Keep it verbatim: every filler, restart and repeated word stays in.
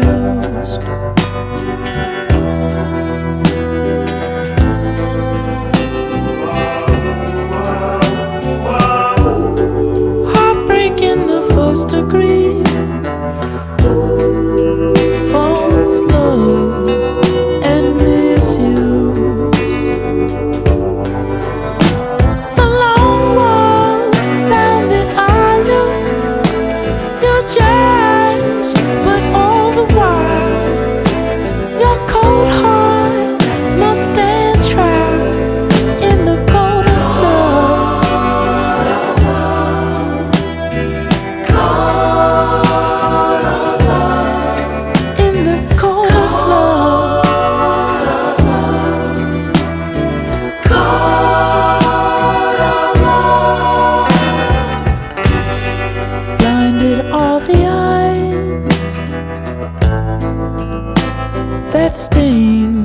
confused. Heartbreak in the first degree, false love and misuse. The long walk down the aisle, you judge, but all the while your cold heart must stand trial in the cold of love. In the cold of love. Blinded are the eyes that stain